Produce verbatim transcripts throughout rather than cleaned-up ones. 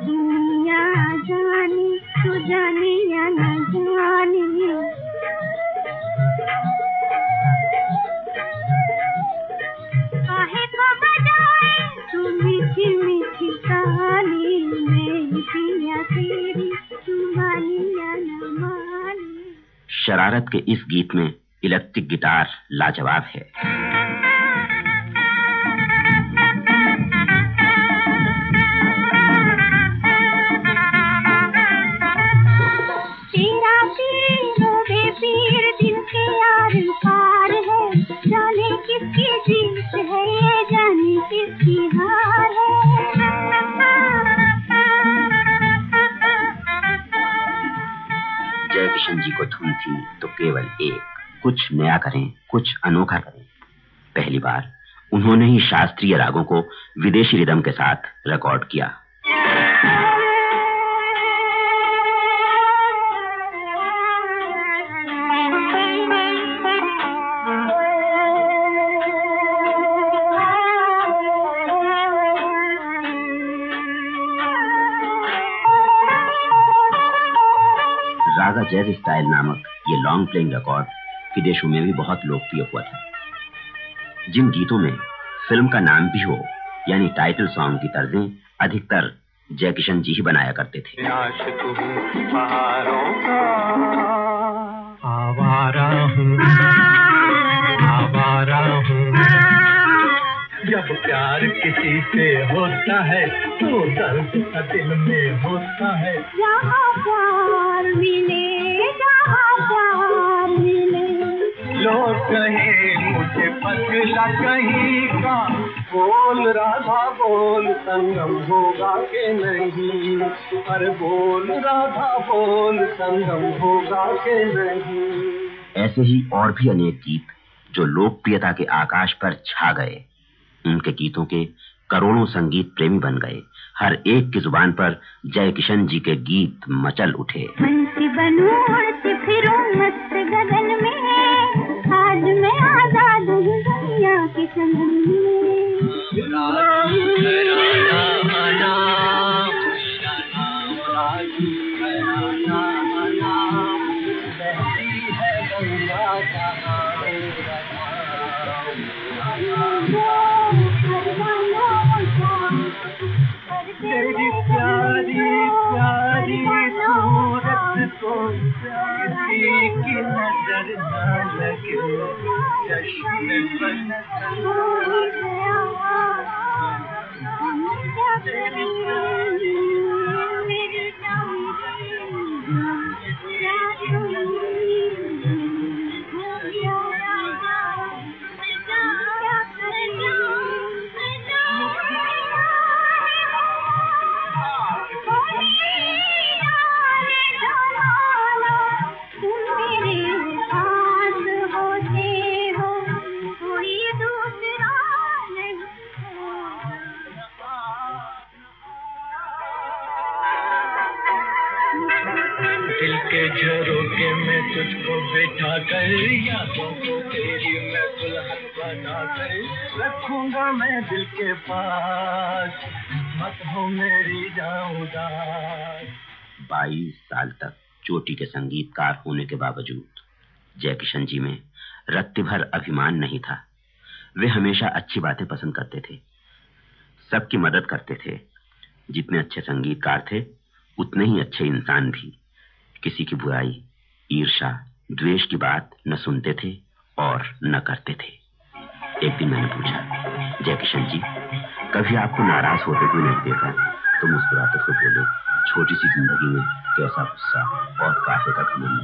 दुनिया जाने तो जाने या न जाने, काहे को बजाए तू मीठी मीठी कहानी, मेरी पिया तेरी तू मानी या न मानी। शरारत के इस गीत में इलेक्ट्रिक गिटार लाजवाब है। जयकिशन जी को धुन थी तो केवल एक, कुछ नया करें, कुछ अनोखा करें। पहली बार उन्होंने ही शास्त्रीय रागों को विदेशी रिदम के साथ रिकॉर्ड किया। जैज स्टाइल नामक ये लॉन्ग प्लेइंग रिकॉर्ड विदेशों में भी बहुत लोकप्रिय हुआ था। जिन गीतों में फिल्म का नाम भी हो यानी टाइटल सॉन्ग की तर्जें अधिकतर जयकिशन जी ही बनाया करते थे। आवारा हूं, आवारा हूं। जब प्यार किसी से होता है तो दर्द दिल में होता है। जहाँ प्यार मिले, जहाँ प्यार मिले, लोग कहे मुझे पगला कहीं का, बोल राधा बोल संगम होगा के नहीं, अरे बोल राधा बोल संगम होगा के नहीं। ऐसे ही और भी अनेक गीत जो लोकप्रियता के आकाश पर छा गए। उनके गीतों के करोड़ों संगीत प्रेमी बन गए। हर एक की जुबान पर जयकिशन जी के गीत मचल उठे। बंसी बनूं उड़ती फिरूं मस्त गगन में, आज मैं आजाद हूं दुनिया के संग में। तेरी प्यारी प्यारी सूरत को किसी की नजर ना लगे, चश्मे बन के संगीतकार होने के बावजूद जयकिशन जी में रत्ती भर अभिमान नहीं था। वे हमेशा अच्छी बातें पसंद करते थे, सबकी मदद करते थे। जितने अच्छे संगीतकार थे उतने ही अच्छे इंसान भी। किसी की बुराई, ईर्ष्या, द्वेष की बात न सुनते थे और न करते थे। एक दिन मैंने पूछा, जयकिशन जी कभी आपको नाराज होते हुए नहीं देखा? तो मुस्कुराते हुए बोले, छोटी सी जिंदगी में कैसा गुस्सा और काहे का घमंड।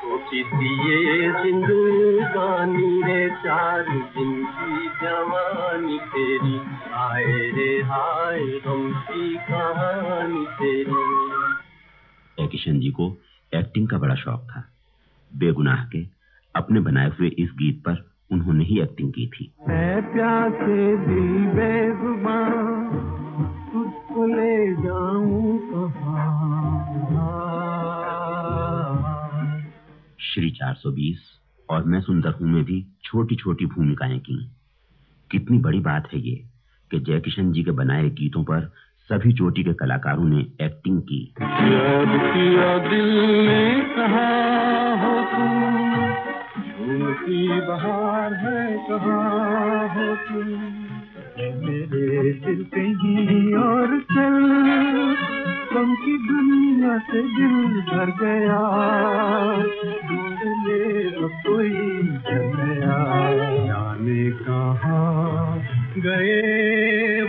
छोटी सी ये जिंदगानी रे चार दिन की जवानी तेरी, आए रे हाय गम की कहानी तेरी। जयकिशन जी को एक्टिंग का बड़ा शौक था। बेगुनाह के अपने बनाए हुए इस गीत पर उन्होंने ही एक्टिंग की थी। मैं प्यासे दिल बेजुबान तुझको ले जाऊं कहां। श्री चार सौ बीस और मैं सुंदर हूं में भी छोटी छोटी भूमिकाएं की। कितनी बड़ी बात है ये कि जयकिशन जी के बनाए गीतों पर सभी चोटी के कलाकारों ने एक्टिंग की। याद किया दिल ने कहा हो तुम, झूमती बहार है कहा हो तुम, मेरे दिल कहीं और चल, तुम की दुनिया से दिल भर गया, ढूंढने अब कोई मिल गया, जाने कहाँ गए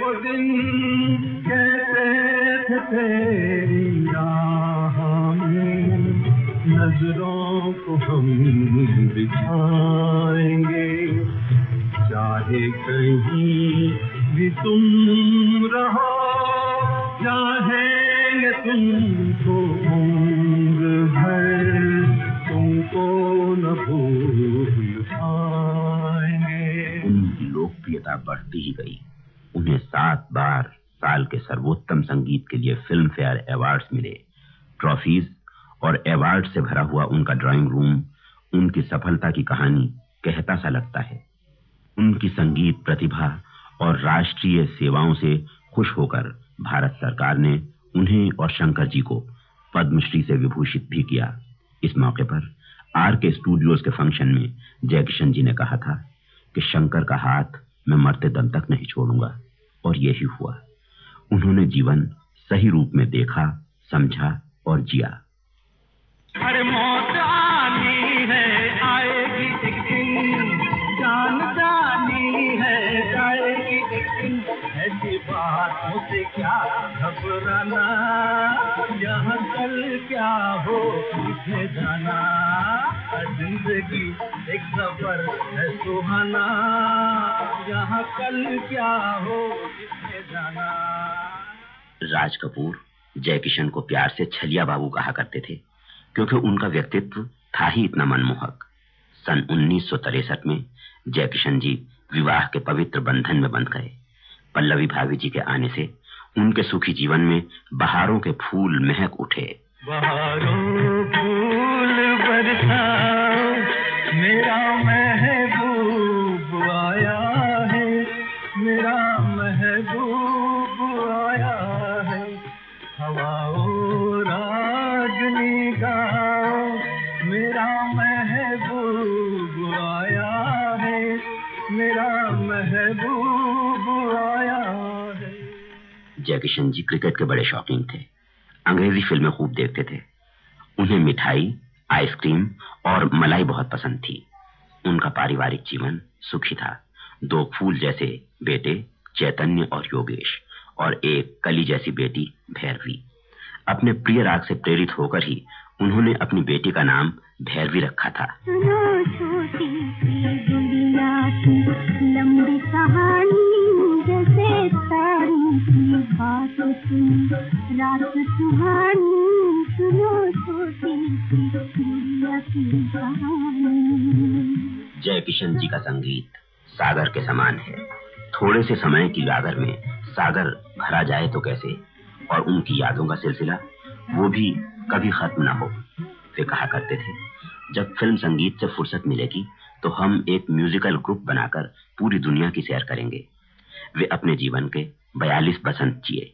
वो दिन, कहते थे तेरी राह में नजरों को हम दिखाएंगे, चाहे कहीं भी तुम रहो, चाहेंगे तुमको उम्र भर, तुमको न भूल पाएंगे। उनकी लोकप्रियता बढ़ती ही गई। उन्हें सात बार साल के सर्वोत्तम संगीत के लिए फिल्म फेयर अवार्ड्स मिले। ट्रॉफीज और अवार्ड से भरा हुआ उनका ड्राइंग रूम उनकी सफलता की कहानी कहता सा लगता है। उनकी संगीत प्रतिभा और राष्ट्रीय सेवाओं से खुश होकर भारत सरकार ने उन्हें और शंकर जी को पद्मश्री से विभूषित भी किया। इस मौके पर आर के स्टूडियोज के फंक्शन में जयकिशन जी ने कहा था कि शंकर का हाथ मैं मरते दम तक नहीं छोड़ूंगा, और यही हुआ। उन्होंने जीवन सही रूप में देखा, समझा और जिया। अरे मौत आनी है, आएगी एक दिन, जान जानी है, जाएगी एक दिन, ऐसी बातों से क्या घबराना, यहाँ कल क्या हो किसे जाना, जिंदगी एक सफर है सुहाना, यहाँ कल क्या हो किसे जाना। राज कपूर जयकिशन को प्यार से छलिया बाबू कहा करते थे, क्योंकि उनका व्यक्तित्व था ही इतना मनमोहक। सन उन्नीस सौ तिरसठ में जयकिशन जी विवाह के पवित्र बंधन में बंध गए। पल्लवी भाभी जी के आने से उनके सुखी जीवन में बहारों के फूल महक उठे। बहारों फूल बरसा, मेरा महबूब आया है, मेरा महबूब आया है, हवाओं रागनी गाओ, मेरा महबूब आया है, मेरा महबूब आया है। जयकिशन जी क्रिकेट के बड़े शौकीन थे। अंग्रेजी फिल्में खूब देखते थे। उन्हें मिठाई, आइसक्रीम और मलाई बहुत पसंद थी। उनका पारिवारिक जीवन सुखी था। दो फूल जैसे बेटे चैतन्य और योगेश, और एक कली जैसी बेटी भैरवी। अपने प्रिय राग से प्रेरित होकर ही उन्होंने अपनी बेटी का नाम भैरवी रखा था। जयकिशन जी का संगीत सागर के समान है। थोड़े से समय की गागर में सागर भरा जाए तो कैसे, और उनकी यादों का सिलसिला वो भी कभी खत्म ना हो। वे कहा करते थे, जब फिल्म संगीत से फुर्सत मिलेगी तो हम एक म्यूजिकल ग्रुप बनाकर पूरी दुनिया की सैर करेंगे। वे अपने जीवन के बयालीस बसंत जिए,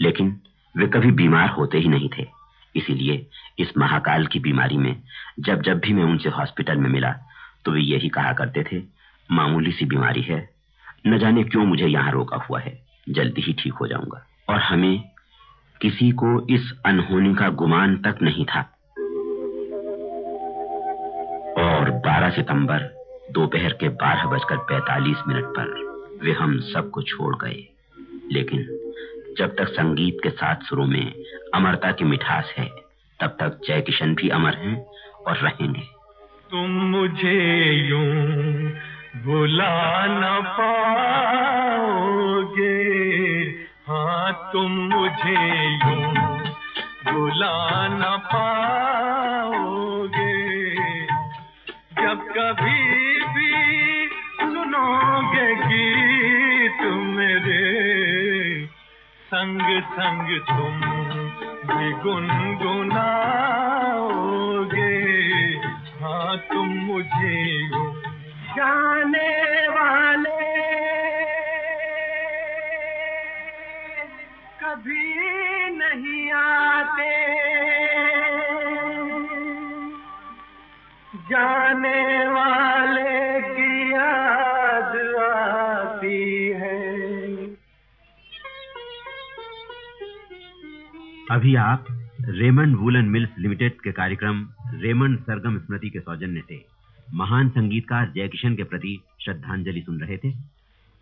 लेकिन वे कभी बीमार होते ही नहीं थे। इसीलिए इस महाकाल की बीमारी में जब जब भी मैं उनसे हॉस्पिटल में मिला तो वे यही कहा करते थे, मामूली सी बीमारी है, न जाने क्यों मुझे यहाँ रोका हुआ है, जल्दी ही ठीक हो जाऊंगा। और हमें किसी को इस अनहोनी का गुमान तक नहीं था। और बारह सितंबर दोपहर के बारह बजकर पैंतालीस मिनट पर वे हम सबको छोड़ गए। लेकिन जब तक संगीत के साथ सुरों में अमरता की मिठास है, तब तक जयकिशन भी अमर हैं और रहेंगे। तुम मुझे यूं भुला न पाओगे, हाँ तुम मुझे यूं भुला न पाओगे, जब कभी भी सुनोगे गीत मेरे, संग संग तुम भी गुनगुनाओगे, हाँ तुम मुझे जाने वाले। कभी नहीं आते, जाने वाले की याद आती है। अभी आप रेमंड वूलन मिल्स लिमिटेड के कार्यक्रम रेमंड सरगम स्मृति के सौजन्य से महान संगीतकार जयकिशन के प्रति श्रद्धांजलि सुन रहे थे।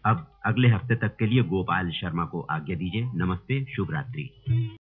अब अगले हफ्ते तक के लिए गोपाल शर्मा को आज्ञा दीजिए। नमस्ते, शुभ रात्रि।